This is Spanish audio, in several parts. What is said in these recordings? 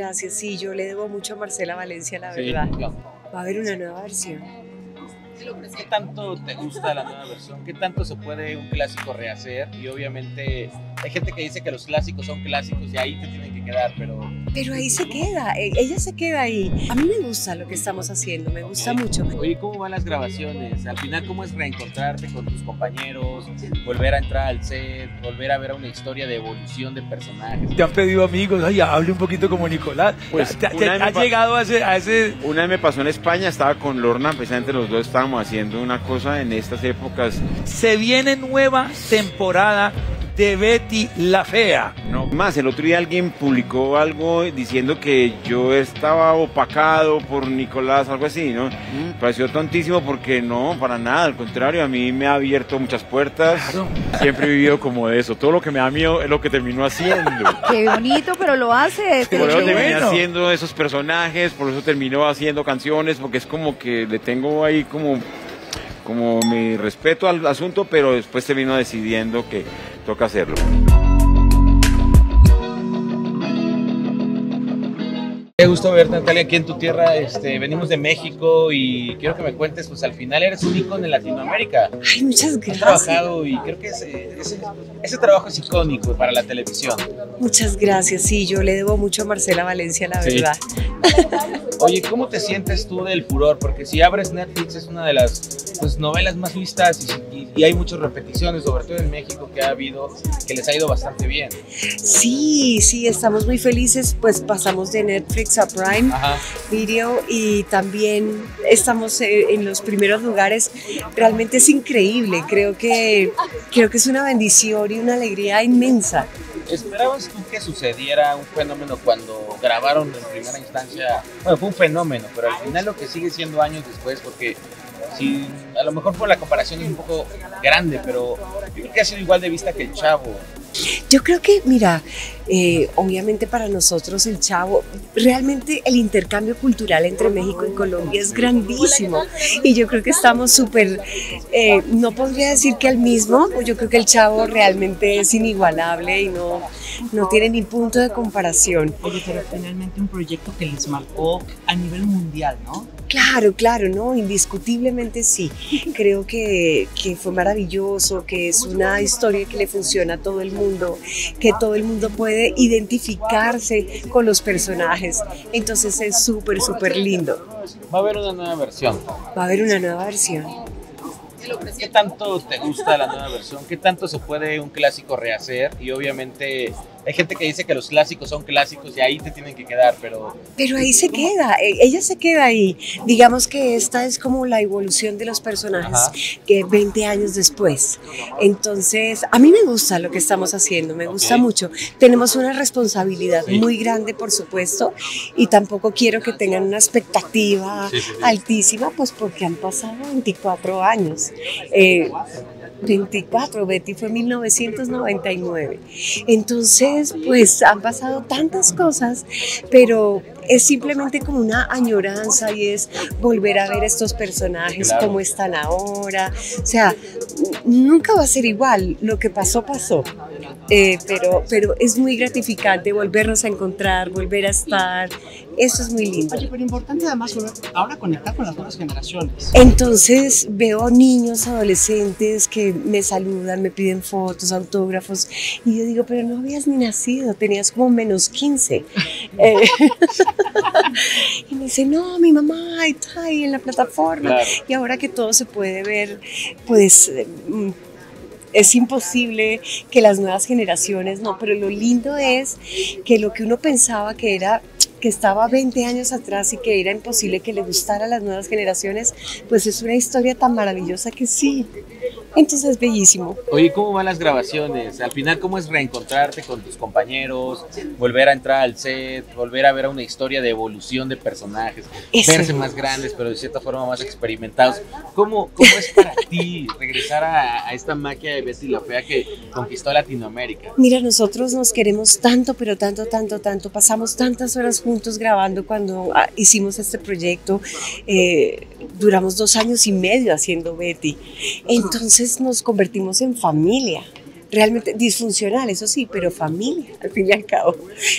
Gracias, sí, yo le debo mucho a Marcela Valencia, la verdad. Sí, claro. Va a haber una nueva versión. ¿Qué tanto te gusta la nueva versión? ¿Qué tanto se puede un clásico rehacer? Y obviamente hay gente que dice que los clásicos son clásicos y ahí te tienen que quedar, pero ahí se queda, ella se queda ahí. A mí me gusta lo que estamos haciendo, me gusta mucho. Oye, ¿cómo van las grabaciones? Al final, ¿cómo es reencontrarte con tus compañeros, volver a entrar al set, volver a ver una historia de evolución de personajes? Te han pedido amigos, ay, hable un poquito como Nicolás. Pues ¿has llegado a ese...? Una vez me pasó en España, estaba con Lorna, precisamente los dos estábamos haciendo una cosa en estas épocas. Se viene nueva temporada de Betty la Fea. No más, el otro día alguien publicó algo diciendo que yo estaba opacado por Nicolás, algo así, ¿no? Pareció tontísimo porque no, para nada, al contrario, a mí me ha abierto muchas puertas. Claro. Siempre he vivido como de eso, todo lo que me da miedo es lo que termino haciendo. Qué bonito, pero lo hace. Por eso terminé haciendo esos personajes, por eso termino haciendo canciones, porque es como que le tengo ahí como mi respeto al asunto, pero después termino decidiendo que toca hacerlo. Qué gusto verte, Natalia, aquí en tu tierra. Venimos de México y quiero que me cuentes, pues al final eres un ícono en Latinoamérica. Ay, muchas gracias. Has trabajado y creo que ese trabajo es icónico para la televisión. Muchas gracias, sí, yo le debo mucho a Marcela Valencia, la verdad. Oye, ¿cómo te sientes tú del furor? Porque si abres Netflix es una de las novelas más vistas y hay muchas repeticiones, sobre todo en México, que ha habido, que les ha ido bastante bien. Sí, sí, estamos muy felices, pues pasamos de Netflix a Prime Video y también estamos en los primeros lugares. Realmente es increíble, creo que es una bendición y una alegría inmensa. ¿Esperabas tú que sucediera un fenómeno cuando grabaron en primera instancia? Bueno, fue un fenómeno, pero al final lo que sigue siendo años después, porque sí, a lo mejor por la comparación es un poco grande, pero yo creo que ha sido igual de vista que el Chavo. Yo creo que, mira, obviamente para nosotros el Chavo, realmente el intercambio cultural entre México y Colombia es grandísimo y yo creo que estamos súper, no podría decir que al mismo, yo creo que el Chavo realmente es inigualable y no tiene ni punto de comparación. Oye, pero finalmente un proyecto que les marcó a nivel mundial, ¿no? Claro, claro, no, indiscutiblemente sí. Creo que fue maravilloso, que es una historia que le funciona a todo el mundo, que todo el mundo puede identificarse con los personajes. Entonces es súper, súper lindo. Va a haber una nueva versión. Va a haber una nueva versión. ¿Qué tanto te gusta la nueva versión? ¿Qué tanto se puede un clásico rehacer? Y obviamente hay gente que dice que los clásicos son clásicos y ahí te tienen que quedar, pero ahí se queda, ella se queda ahí. Digamos que esta es como la evolución de los personajes que 20 años después. Entonces, a mí me gusta lo que estamos haciendo, me gusta mucho. Tenemos una responsabilidad muy grande, por supuesto, y tampoco quiero que tengan una expectativa altísima, pues porque han pasado 24 años. 24, Betty fue 1999. Entonces, pues han pasado tantas cosas, pero es simplemente como una añoranza y es volver a ver estos personajes como están ahora. O sea, nunca va a ser igual, lo que pasó, pasó. Pero es muy gratificante volvernos a encontrar, volver a estar. Eso es muy lindo. Oye, pero importante además ahora conectar con las nuevas generaciones. Entonces veo niños, adolescentes que me saludan, me piden fotos, autógrafos y yo digo, pero no habías ni nacido, tenías como menos 15. Y me dice, no, mi mamá está ahí en la plataforma. Claro. Y ahora que todo se puede ver, pues es imposible que las nuevas generaciones, no, pero lo lindo es que lo que uno pensaba que era, que estaba 20 años atrás y que era imposible que le gustara a las nuevas generaciones, pues es una historia tan maravillosa que sí. Entonces es bellísimo. Oye, ¿cómo van las grabaciones? Al final, ¿cómo es reencontrarte con tus compañeros, volver a entrar al set, volver a ver una historia de evolución de personajes, verse más grandes, pero de cierta forma más experimentados? ¿Cómo es para ti regresar a esta magia de Betty la Fea que conquistó Latinoamérica? Mira, nosotros nos queremos tanto, pero tanto, tanto, tanto. Pasamos tantas horas juntos grabando cuando hicimos este proyecto. Duramos 2 años y medio haciendo Betty. Entonces nos convertimos en familia. realmente disfuncional, eso sí, pero familia, al fin y al cabo.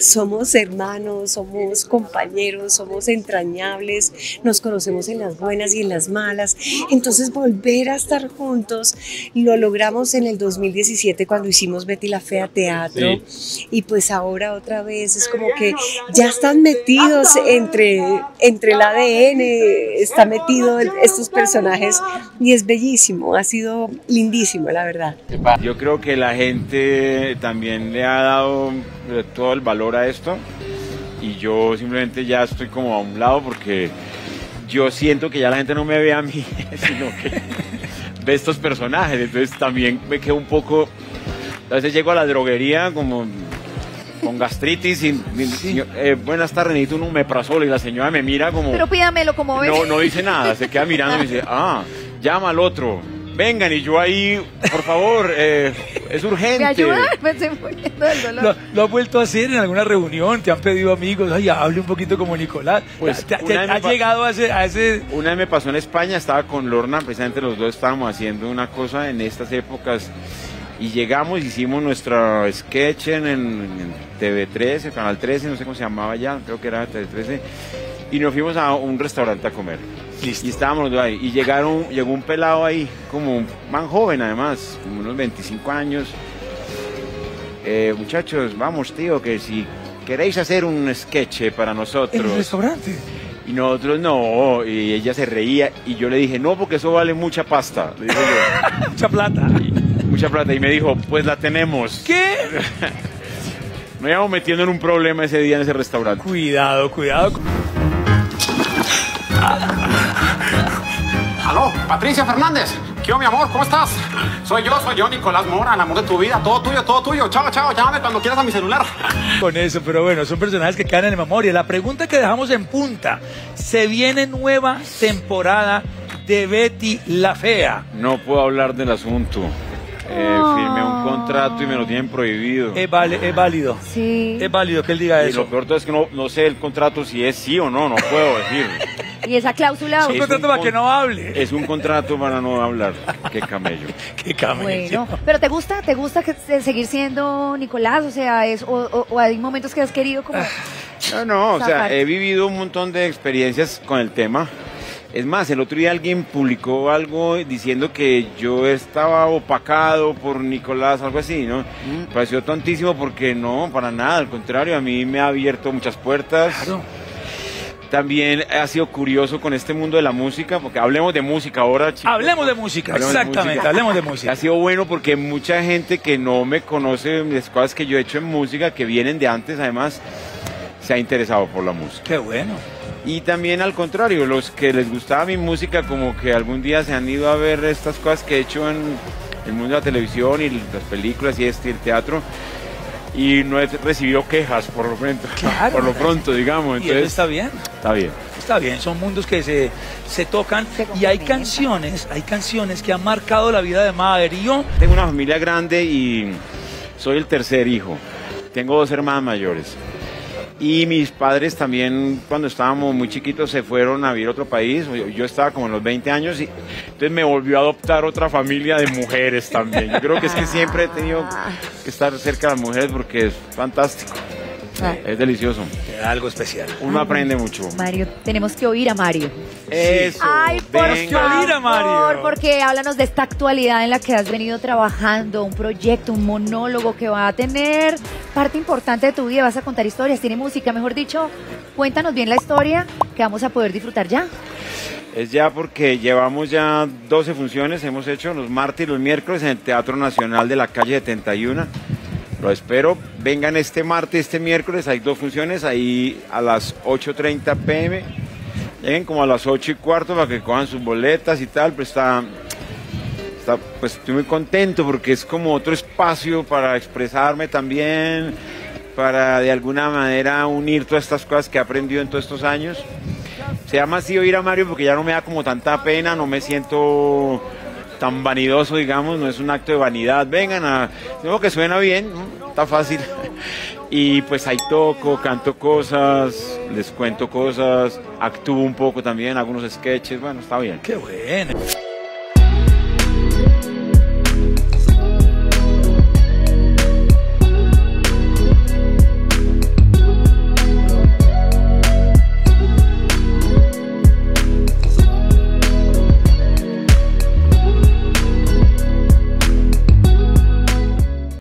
Somos hermanos, somos compañeros, somos entrañables, nos conocemos en las buenas y en las malas. Entonces, volver a estar juntos, lo logramos en el 2017 cuando hicimos Betty la Fea Teatro. Sí. Y pues ahora otra vez es como que ya están metidos entre el ADN, está metido estos personajes y es bellísimo, ha sido lindísimo, la verdad. Yo creo que la gente también le ha dado todo el valor a esto y yo simplemente ya estoy como a un lado porque yo siento que ya la gente no me ve a mí, sino que ve estos personajes, entonces también me quedo un poco, a veces llego a la droguería como con gastritis y buenas tardes, necesito un omeprazol y la señora me mira como... Pero pídamelo como ves. No, no dice nada, se queda mirando y me dice, ah, llama al otro. Vengan, y yo ahí, por favor, es urgente. ¿Me ayuda? Me estoy muriendo del dolor. ¿Lo has vuelto a hacer en alguna reunión? ¿Te han pedido amigos? Ay, hable un poquito como Nicolás. Pues ¿Has llegado a ese...? Una vez me pasó en España, estaba con Lorna, precisamente los dos estábamos haciendo una cosa en estas épocas, y llegamos, hicimos nuestro sketch en TV13, Canal 13, no sé cómo se llamaba ya, creo que era TV13, y nos fuimos a un restaurante a comer. Listo. Y estábamos los dos ahí, y llegó un pelado ahí, como un man joven además, como unos 25 años. Muchachos, vamos tío, que si queréis hacer un sketch para nosotros. ¿En el restaurante? Y nosotros no, y ella se reía, y yo le dije, no, porque eso vale mucha pasta. Le dije yo, mucha plata. Mucha plata, y me dijo, pues la tenemos. ¿Qué? Me íbamos metiendo en un problema ese día en ese restaurante. Cuidado, cuidado. Aló, Patricia Fernández. ¿Qué onda, mi amor? ¿Cómo estás? Soy yo, Nicolás Mora, el amor de tu vida, todo tuyo, todo tuyo. Chao, chao, llámame cuando quieras a mi celular. Con eso, pero bueno, son personajes que quedan en memoria. La pregunta que dejamos en punta, ¿se viene nueva temporada de Betty la Fea? No puedo hablar del asunto. Firmé un contrato y me lo tienen prohibido. Es válido. Sí. Es válido que él diga eso. Y lo peor todo es que no sé el contrato si es sí o no, no puedo decir. ¿Y esa cláusula? Es un contrato para que no hable. Es un contrato para no hablar. Qué camello. Qué camello. Bueno, pero ¿te gusta seguir siendo Nicolás? O sea, o hay momentos que has querido como... No, o sea, he vivido un montón de experiencias con el tema. Es más, el otro día alguien publicó algo diciendo que yo estaba opacado por Nicolás, algo así, ¿no? Me pareció tontísimo porque no, para nada, al contrario, a mí me ha abierto muchas puertas. Claro. También ha sido curioso con este mundo de la música, porque hablemos de música ahora, chicos. Hablemos de música, exactamente, hablemos de música. Ha sido bueno porque mucha gente que no me conoce, las cosas que yo he hecho en música, que vienen de antes, además, se ha interesado por la música. Qué bueno. Y también al contrario, los que les gustaba mi música como que algún día se han ido a ver estas cosas que he hecho en el mundo de la televisión y las películas y el teatro y no he recibido quejas por lo pronto, claro, por lo pronto digamos. Entonces, ¿y eso está bien? Está bien. Está bien, son mundos que se tocan y hay canciones que han marcado la vida de Maderío. Tengo una familia grande y soy el tercer hijo, tengo dos hermanas mayores. Y mis padres también, cuando estábamos muy chiquitos, se fueron a vivir a otro país. Yo estaba como en los 20 años y entonces me volvió a adoptar otra familia de mujeres también. Yo creo que es que siempre he tenido que estar cerca de las mujeres porque es fantástico. Es delicioso. Te da algo especial. Uno aprende mucho. Mario, tenemos que oír a Mario. Eso. Ay, por favor, porque háblanos de esta actualidad en la que has venido trabajando, un proyecto, un monólogo que va a tener parte importante de tu vida, vas a contar historias, tiene música, mejor dicho, cuéntanos bien la historia que vamos a poder disfrutar ya. Es ya porque llevamos ya 12 funciones, hemos hecho los martes y los miércoles en el Teatro Nacional de la calle 71. Lo espero, vengan este martes, este miércoles, hay dos funciones, ahí a las 8:30 p.m. Lleguen como a las 8:15 para que cojan sus boletas y tal, pero pues estoy muy contento porque es como otro espacio para expresarme también, para de alguna manera unir todas estas cosas que he aprendido en todos estos años. Se llama así Oír a Mario porque ya no me da como tanta pena, no me siento... tan vanidoso, digamos, no es un acto de vanidad, vengan a... Digo que suena bien, ¿no? Está fácil. Y pues ahí toco, canto cosas, les cuento cosas, actúo un poco también, algunos sketches, bueno, está bien. ¡Qué bueno!